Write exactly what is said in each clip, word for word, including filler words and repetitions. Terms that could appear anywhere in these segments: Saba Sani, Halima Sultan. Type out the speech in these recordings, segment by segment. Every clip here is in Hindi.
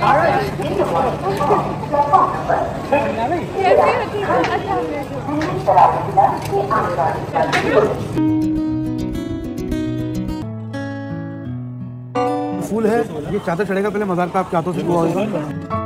फूल है ये चादर चढ़ेगा पहले मज़ाक का आप चादरों से हुआ होगा।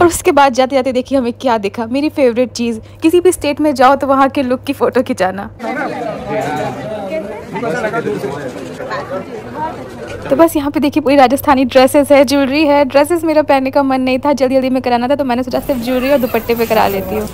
और उसके बाद जाते जाते देखिए हमें क्या दिखा। मेरी फेवरेट चीज़, किसी भी स्टेट में जाओ तो वहाँ के लुक की फ़ोटो खिंचाना। तो बस यहाँ पे देखिए पूरी राजस्थानी ड्रेसेस है, ज्वेलरी है। ड्रेसेस मेरा पहनने का मन नहीं था, जल्दी जल्दी में कराना था, तो मैंने सोचा सिर्फ ज्वेलरी और दुपट्टे पे करा लेती हूँ।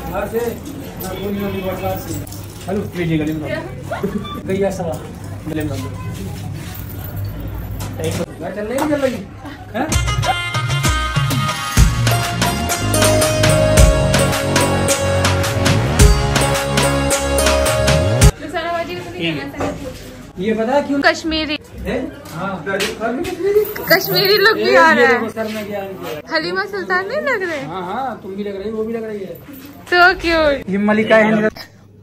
ये पता क्यों कश्मीरी कश्मीरी लुक भी आ रहा है। हलीमा सुल्तान नहीं लग रहे? हाँ हाँ, तुम भी लग रही, वो भी लग रही है। तो क्यों मलिका है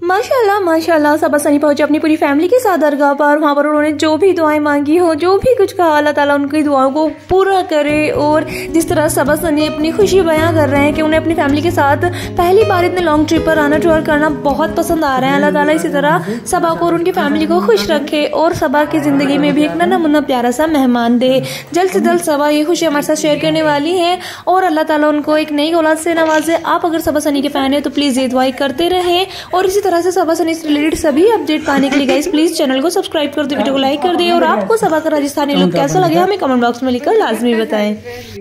माशाल्लाह माशाल्लाह। सबा सनी पहुंचे अपनी पूरी फैमिली के साथ दरगाह पर। वहाँ पर उन्होंने जो भी दुआएं मांगी हो, जो भी कुछ कहा, अल्लाह ताला उनकी दुआओं को पूरा करे। और जिस तरह सबा सनी अपनी खुशी बयां कर रहे हैं कि उन्हें अपनी फैमिली के साथ पहली बार इतने लॉन्ग ट्रिप पर आना टूर करना बहुत पसंद आ रहा है। अल्लाह ताला इसी तरह सबा को और उनकी फैमिली को खुश रखे और सबा की ज़िंदगी में भी एक ना मुन्ना प्यारा सा मेहमान दे। जल्द से जल्द सबा ये खुशी हमारे साथ शेयर करने वाली है और अल्लाह ताला उनको एक नई औलाद से नवाजे। आप अगर सबा सनी के फ़ैन हैं तो प्लीज़ ये दुआएं करते रहें। और इसी तरह से सबा सनी से रिलेटेड सभी अपडेट पाने के लिए गाइस प्लीज चैनल को सब्सक्राइब कर दे, वीडियो को लाइक कर दे। और आपको सबा का राजस्थानी लुक कैसा लगे हमें कमेंट बॉक्स में लिखकर लाजमी बताएं।